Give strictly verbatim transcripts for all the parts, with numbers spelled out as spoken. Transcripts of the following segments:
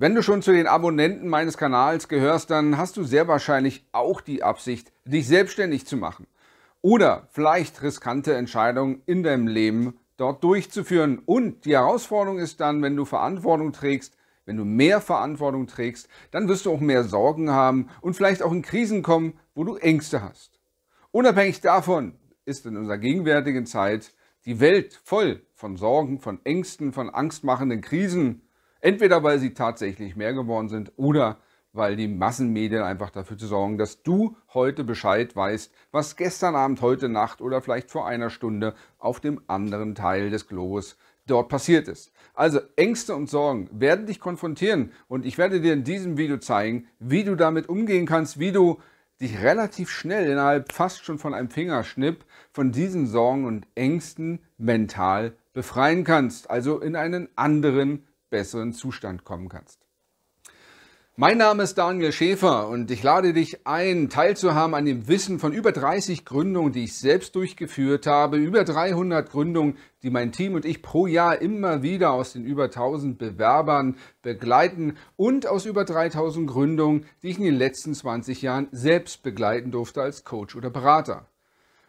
Wenn du schon zu den Abonnenten meines Kanals gehörst, dann hast du sehr wahrscheinlich auch die Absicht, dich selbstständig zu machen oder vielleicht riskante Entscheidungen in deinem Leben dort durchzuführen. Und die Herausforderung ist dann, wenn du Verantwortung trägst, wenn du mehr Verantwortung trägst, dann wirst du auch mehr Sorgen haben und vielleicht auch in Krisen kommen, wo du Ängste hast. Unabhängig davon ist in unserer gegenwärtigen Zeit die Welt voll von Sorgen, von Ängsten, von angstmachenden Krisen. Entweder weil sie tatsächlich mehr geworden sind oder weil die Massenmedien einfach dafür zu sorgen, dass du heute Bescheid weißt, was gestern Abend, heute Nacht oder vielleicht vor einer Stunde auf dem anderen Teil des Globus dort passiert ist. Also Ängste und Sorgen werden dich konfrontieren und ich werde dir in diesem Video zeigen, wie du damit umgehen kannst, wie du dich relativ schnell innerhalb fast schon von einem Fingerschnipp von diesen Sorgen und Ängsten mental befreien kannst, also in einen anderen besseren Zustand kommen kannst. Mein Name ist Daniel Schäfer und ich lade dich ein, teilzuhaben an dem Wissen von über dreißig Gründungen, die ich selbst durchgeführt habe, über dreihundert Gründungen, die mein Team und ich pro Jahr immer wieder aus den über tausend Bewerbern begleiten und aus über dreitausend Gründungen, die ich in den letzten zwanzig Jahren selbst begleiten durfte als Coach oder Berater.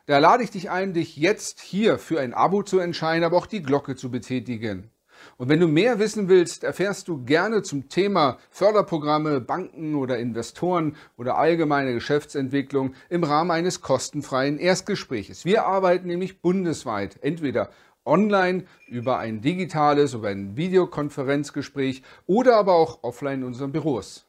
Da lade ich dich ein, dich jetzt hier für ein Abo zu entscheiden, aber auch die Glocke zu betätigen. Und wenn du mehr wissen willst, erfährst du gerne zum Thema Förderprogramme, Banken oder Investoren oder allgemeine Geschäftsentwicklung im Rahmen eines kostenfreien Erstgespräches. Wir arbeiten nämlich bundesweit, entweder online über ein digitales, über ein Videokonferenzgespräch oder aber auch offline in unseren Büros.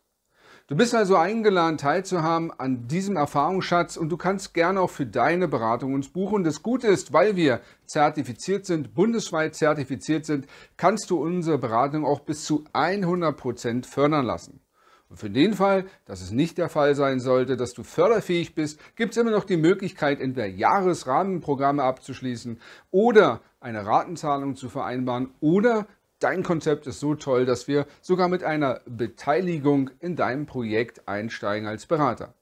Du bist also eingeladen, teilzuhaben an diesem Erfahrungsschatz und du kannst gerne auch für deine Beratung uns buchen. Das Gute ist, weil wir zertifiziert sind, bundesweit zertifiziert sind, kannst du unsere Beratung auch bis zu hundert Prozent fördern lassen. Und für den Fall, dass es nicht der Fall sein sollte, dass du förderfähig bist, gibt es immer noch die Möglichkeit, entweder Jahresrahmenprogramme abzuschließen oder eine Ratenzahlung zu vereinbaren oder dein Konzept ist so toll, dass wir sogar mit einer Beteiligung in deinem Projekt einsteigen als Berater.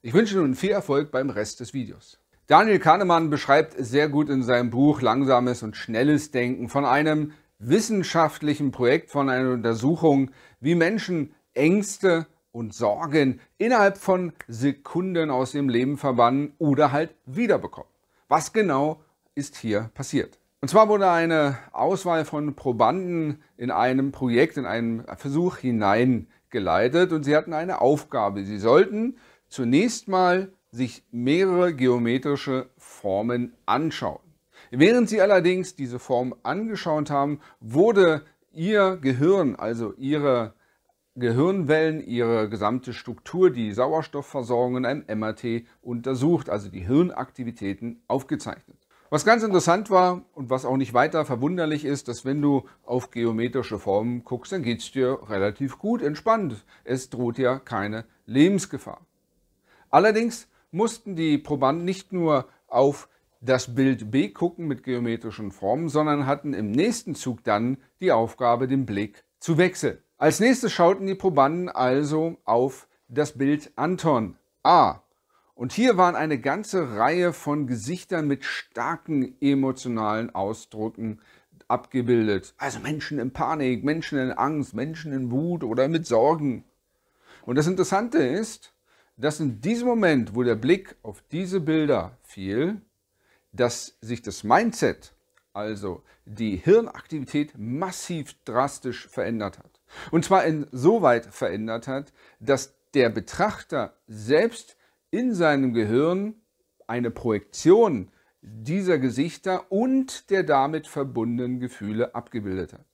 Ich wünsche nun viel Erfolg beim Rest des Videos. Daniel Kahneman beschreibt sehr gut in seinem Buch Langsames und schnelles Denken von einem wissenschaftlichen Projekt, von einer Untersuchung, wie Menschen Ängste und Sorgen innerhalb von Sekunden aus dem Leben verbannen oder halt wiederbekommen. Was genau ist hier passiert? Und zwar wurde eine Auswahl von Probanden in einem Projekt, in einem Versuch hineingeleitet und sie hatten eine Aufgabe. Sie sollten zunächst mal sich mehrere geometrische Formen anschauen. Während sie allerdings diese Form angeschaut haben, wurde ihr Gehirn, also ihre Gehirnwellen, ihre gesamte Struktur, die Sauerstoffversorgung in einem M R T untersucht, also die Hirnaktivitäten aufgezeichnet. Was ganz interessant war und was auch nicht weiter verwunderlich ist, dass wenn du auf geometrische Formen guckst, dann geht es dir relativ gut, entspannt. Es droht ja keine Lebensgefahr. Allerdings mussten die Probanden nicht nur auf das Bild B gucken mit geometrischen Formen, sondern hatten im nächsten Zug dann die Aufgabe, den Blick zu wechseln. Als nächstes schauten die Probanden also auf das Bild Anton A. Und hier waren eine ganze Reihe von Gesichtern mit starken emotionalen Ausdrücken abgebildet. Also Menschen in Panik, Menschen in Angst, Menschen in Wut oder mit Sorgen. Und das Interessante ist, dass in diesem Moment, wo der Blick auf diese Bilder fiel, dass sich das Mindset, also die Hirnaktivität, massiv drastisch verändert hat. Und zwar insoweit verändert hat, dass der Betrachter selbst in seinem Gehirn eine Projektion dieser Gesichter und der damit verbundenen Gefühle abgebildet hat.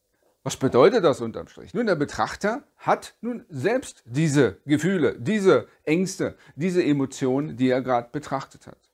Was bedeutet das unterm Strich? Nun, der Betrachter hat nun selbst diese Gefühle, diese Ängste, diese Emotionen, die er gerade betrachtet hat.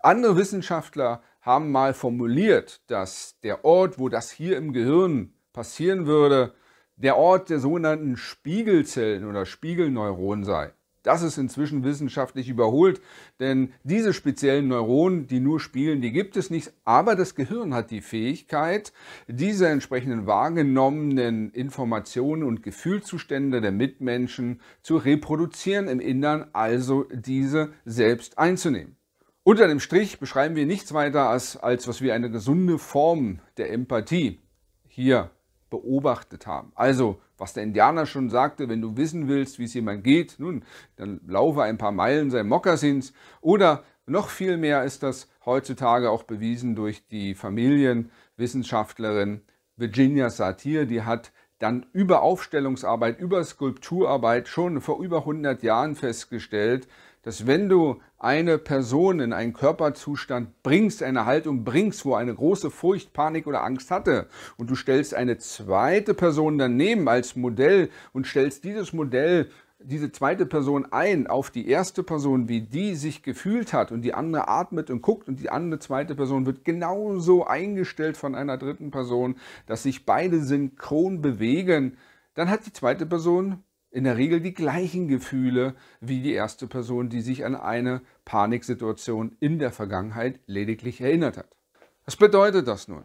Andere Wissenschaftler haben mal formuliert, dass der Ort, wo das hier im Gehirn passieren würde, der Ort der sogenannten Spiegelzellen oder Spiegelneuronen sei. Das ist inzwischen wissenschaftlich überholt, denn diese speziellen Neuronen, die nur spiegeln, die gibt es nicht. Aber das Gehirn hat die Fähigkeit, diese entsprechenden wahrgenommenen Informationen und Gefühlszustände der Mitmenschen zu reproduzieren im Innern, also diese selbst einzunehmen. Unter dem Strich beschreiben wir nichts weiter als, als was wir eine gesunde Form der Empathie hier beobachtet haben. Also was der Indianer schon sagte, wenn du wissen willst, wie es jemand geht, nun, dann laufe ein paar Meilen sein Mokassins. Oder noch viel mehr ist das heutzutage auch bewiesen durch die Familienwissenschaftlerin Virginia Satir, die hat dann über Aufstellungsarbeit, über Skulpturarbeit schon vor über hundert Jahren festgestellt, dass wenn du eine Person in einen Körperzustand bringst, eine Haltung bringst, wo eine große Furcht, Panik oder Angst hatte, und du stellst eine zweite Person daneben als Modell und stellst dieses Modell, diese zweite Person ein auf die erste Person, wie die sich gefühlt hat, und die andere atmet und guckt und die andere zweite Person wird genauso eingestellt von einer dritten Person, dass sich beide synchron bewegen, dann hat die zweite Person in der Regel die gleichen Gefühle wie die erste Person, die sich an eine Paniksituation in der Vergangenheit lediglich erinnert hat. Was bedeutet das nun?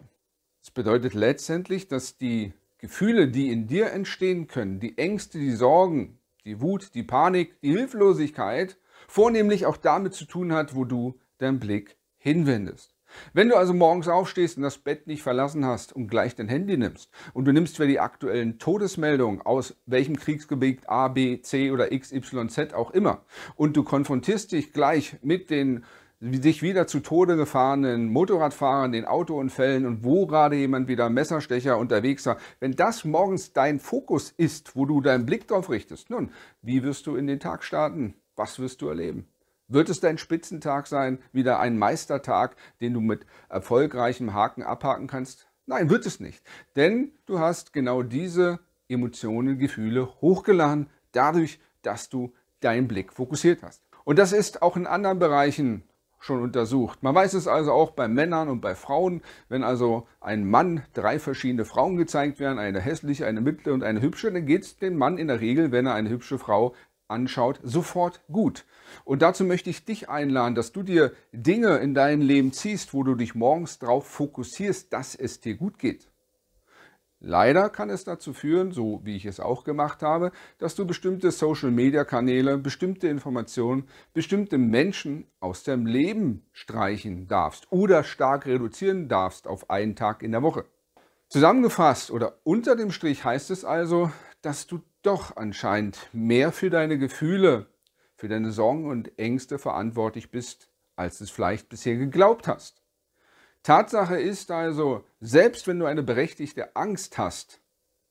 Es bedeutet letztendlich, dass die Gefühle, die in dir entstehen können, die Ängste, die Sorgen, die Wut, die Panik, die Hilflosigkeit, vornehmlich auch damit zu tun hat, wo du deinen Blick hinwendest. Wenn du also morgens aufstehst und das Bett nicht verlassen hast und gleich dein Handy nimmst und du nimmst für die aktuellen Todesmeldungen aus welchem Kriegsgebiet A, B, C oder X, Y, Z auch immer und du konfrontierst dich gleich mit den sich wieder zu Tode gefahrenen Motorradfahrern, den Autounfällen und wo gerade jemand wieder Messerstecher unterwegs war, wenn das morgens dein Fokus ist, wo du deinen Blick drauf richtest, nun, wie wirst du in den Tag starten? Was wirst du erleben? Wird es dein Spitzentag sein, wieder ein Meistertag, den du mit erfolgreichem Haken abhaken kannst? Nein, wird es nicht. Denn du hast genau diese Emotionen, Gefühle hochgeladen, dadurch, dass du deinen Blick fokussiert hast. Und das ist auch in anderen Bereichen schon untersucht. Man weiß es also auch bei Männern und bei Frauen, wenn also ein Mann drei verschiedene Frauen gezeigt werden, eine hässliche, eine mittlere und eine hübsche, dann geht es dem Mann in der Regel, wenn er eine hübsche Frau anschaut, sofort gut. Und dazu möchte ich dich einladen, dass du dir Dinge in dein Leben ziehst, wo du dich morgens darauf fokussierst, dass es dir gut geht. Leider kann es dazu führen, so wie ich es auch gemacht habe, dass du bestimmte Social-Media-Kanäle, bestimmte Informationen, bestimmte Menschen aus deinem Leben streichen darfst oder stark reduzieren darfst auf einen Tag in der Woche. Zusammengefasst oder unter dem Strich heißt es also, dass du doch anscheinend mehr für deine Gefühle, für deine Sorgen und Ängste verantwortlich bist, als du es vielleicht bisher geglaubt hast. Tatsache ist also, selbst wenn du eine berechtigte Angst hast,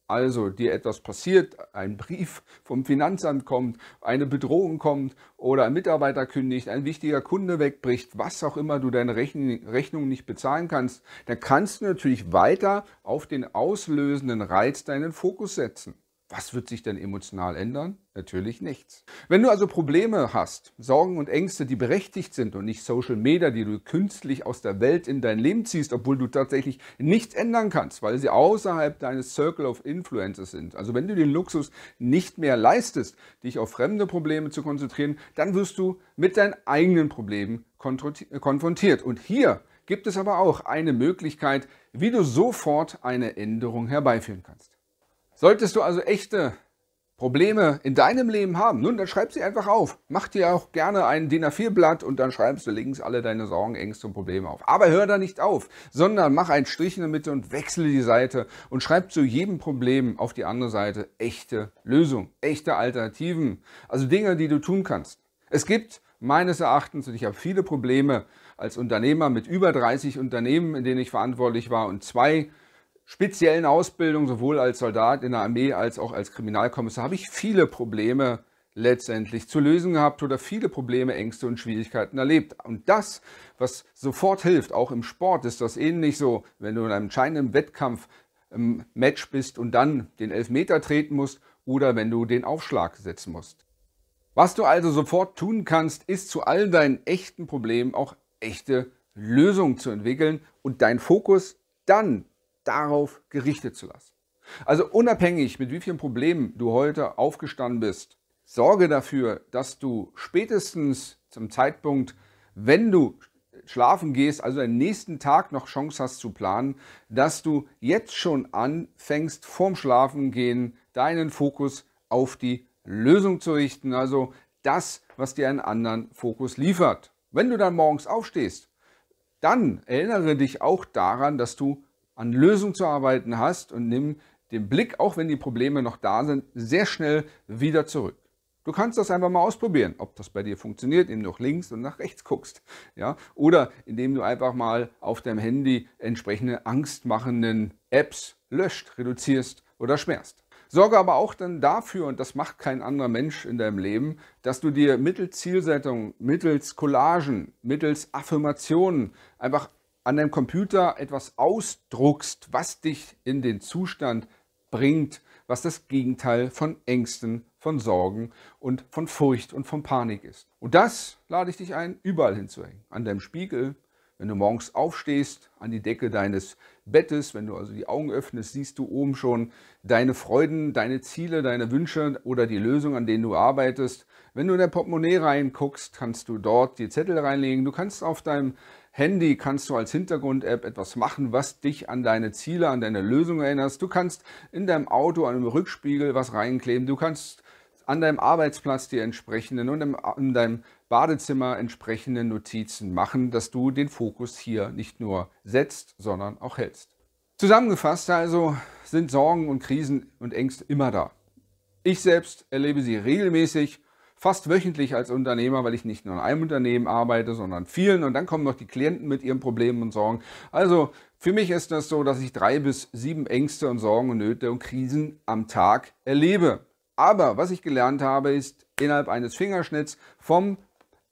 also dir etwas passiert, ein Brief vom Finanzamt kommt, eine Bedrohung kommt oder ein Mitarbeiter kündigt, ein wichtiger Kunde wegbricht, was auch immer, du deine Rechnung nicht bezahlen kannst, dann kannst du natürlich weiter auf den auslösenden Reiz deinen Fokus setzen. Was wird sich denn emotional ändern? Natürlich nichts. Wenn du also Probleme hast, Sorgen und Ängste, die berechtigt sind und nicht Social Media, die du künstlich aus der Welt in dein Leben ziehst, obwohl du tatsächlich nichts ändern kannst, weil sie außerhalb deines Circle of Influences sind. Also wenn du den Luxus nicht mehr leistest, dich auf fremde Probleme zu konzentrieren, dann wirst du mit deinen eigenen Problemen konfrontiert. Und hier gibt es aber auch eine Möglichkeit, wie du sofort eine Änderung herbeiführen kannst. Solltest du also echte Probleme in deinem Leben haben, nun, dann schreib sie einfach auf. Mach dir auch gerne ein D I N A vier Blatt und dann schreibst du links alle deine Sorgen, Ängste und Probleme auf. Aber hör da nicht auf, sondern mach einen Strich in der Mitte und wechsle die Seite und schreib zu jedem Problem auf die andere Seite echte Lösungen, echte Alternativen, also Dinge, die du tun kannst. Es gibt meines Erachtens, und ich habe viele Probleme als Unternehmer mit über dreißig Unternehmen, in denen ich verantwortlich war, und zwei speziellen Ausbildung, sowohl als Soldat in der Armee als auch als Kriminalkommissar, habe ich viele Probleme letztendlich zu lösen gehabt oder viele Probleme, Ängste und Schwierigkeiten erlebt. Und das, was sofort hilft, auch im Sport ist das ähnlich so, wenn du in einem entscheidenden Wettkampf im Match bist und dann den Elfmeter treten musst oder wenn du den Aufschlag setzen musst. Was du also sofort tun kannst, ist zu all deinen echten Problemen auch echte Lösungen zu entwickeln und deinen Fokus dann darauf gerichtet zu lassen. Also unabhängig, mit wie vielen Problemen du heute aufgestanden bist, sorge dafür, dass du spätestens zum Zeitpunkt, wenn du schlafen gehst, also den nächsten Tag noch Chance hast zu planen, dass du jetzt schon anfängst, vorm Schlafengehen deinen Fokus auf die Lösung zu richten, also das, was dir einen anderen Fokus liefert. Wenn du dann morgens aufstehst, dann erinnere dich auch daran, dass du an Lösung zu arbeiten hast und nimm den Blick, auch wenn die Probleme noch da sind, sehr schnell wieder zurück. Du kannst das einfach mal ausprobieren, ob das bei dir funktioniert, indem du nach links und nach rechts guckst, ja? Oder indem du einfach mal auf deinem Handy entsprechende angstmachenden Apps löscht, reduzierst oder sperrst. Sorge aber auch dann dafür, und das macht kein anderer Mensch in deinem Leben, dass du dir mittels Zielsetzung, mittels Collagen, mittels Affirmationen einfach an deinem Computer etwas ausdruckst, was dich in den Zustand bringt, was das Gegenteil von Ängsten, von Sorgen und von Furcht und von Panik ist. Und das lade ich dich ein, überall hinzuhängen. An deinem Spiegel, wenn du morgens aufstehst, an die Decke deines Bettes, wenn du also die Augen öffnest, siehst du oben schon deine Freuden, deine Ziele, deine Wünsche oder die Lösung, an denen du arbeitest. Wenn du in dein Portemonnaie reinguckst, kannst du dort die Zettel reinlegen. Du kannst auf deinem Handy, kannst du als Hintergrund-App etwas machen, was dich an deine Ziele, an deine Lösung erinnerst. Du kannst in deinem Auto, an einem Rückspiegel was reinkleben. Du kannst an deinem Arbeitsplatz die entsprechenden und in deinem Badezimmer entsprechende Notizen machen, dass du den Fokus hier nicht nur setzt, sondern auch hältst. Zusammengefasst also sind Sorgen und Krisen und Ängste immer da. Ich selbst erlebe sie regelmäßig, fast wöchentlich als Unternehmer, weil ich nicht nur in einem Unternehmen arbeite, sondern in vielen. Und dann kommen noch die Klienten mit ihren Problemen und Sorgen. Also für mich ist das so, dass ich drei bis sieben Ängste und Sorgen und Nöte und Krisen am Tag erlebe. Aber was ich gelernt habe, ist, innerhalb eines Fingerschnitts vom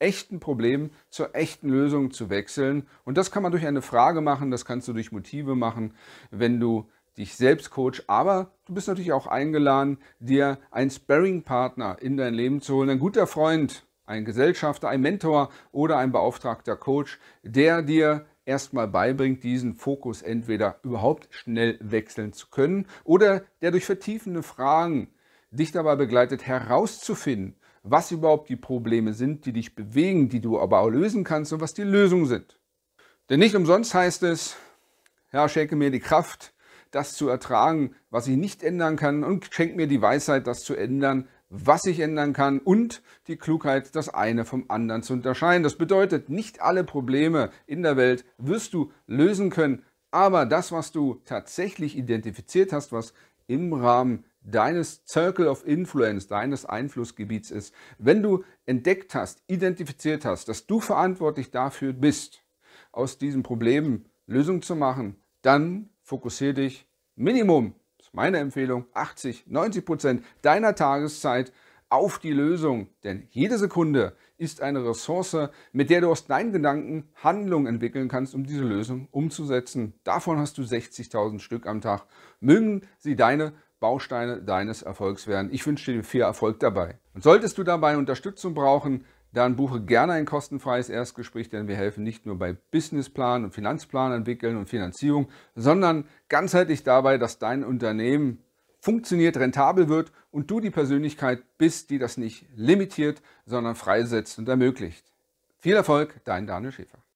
echten Problem zur echten Lösung zu wechseln. Und das kann man durch eine Frage machen, das kannst du durch Motive machen, wenn du dich selbst coachst. Aber du bist natürlich auch eingeladen, dir einen Sparring-Partner in dein Leben zu holen. Ein guter Freund, ein Gesellschafter, ein Mentor oder ein beauftragter Coach, der dir erstmal beibringt, diesen Fokus entweder überhaupt schnell wechseln zu können oder der durch vertiefende Fragen dich dabei begleitet, herauszufinden, was überhaupt die Probleme sind, die dich bewegen, die du aber auch lösen kannst und was die Lösungen sind. Denn nicht umsonst heißt es, ja, schenke mir die Kraft, das zu ertragen, was ich nicht ändern kann, und schenke mir die Weisheit, das zu ändern, was ich ändern kann, und die Klugheit, das eine vom anderen zu unterscheiden. Das bedeutet, nicht alle Probleme in der Welt wirst du lösen können, aber das, was du tatsächlich identifiziert hast, was im Rahmen deines Circle of Influence, deines Einflussgebiets ist, wenn du entdeckt hast, identifiziert hast, dass du verantwortlich dafür bist, aus diesen Problemen Lösungen zu machen, dann fokussiere dich Minimum, das ist meine Empfehlung, achtzig, neunzig Prozent deiner Tageszeit auf die Lösung. Denn jede Sekunde ist eine Ressource, mit der du aus deinen Gedanken Handlungen entwickeln kannst, um diese Lösung umzusetzen. Davon hast du sechzigtausend Stück am Tag. Mögen sie deine Bausteine deines Erfolgs werden. Ich wünsche dir viel Erfolg dabei. Und solltest du dabei Unterstützung brauchen, dann buche gerne ein kostenfreies Erstgespräch, denn wir helfen nicht nur bei Businessplan und Finanzplan entwickeln und Finanzierung, sondern ganzheitlich dabei, dass dein Unternehmen funktioniert, rentabel wird und du die Persönlichkeit bist, die das nicht limitiert, sondern freisetzt und ermöglicht. Viel Erfolg, dein Daniel Schäfer.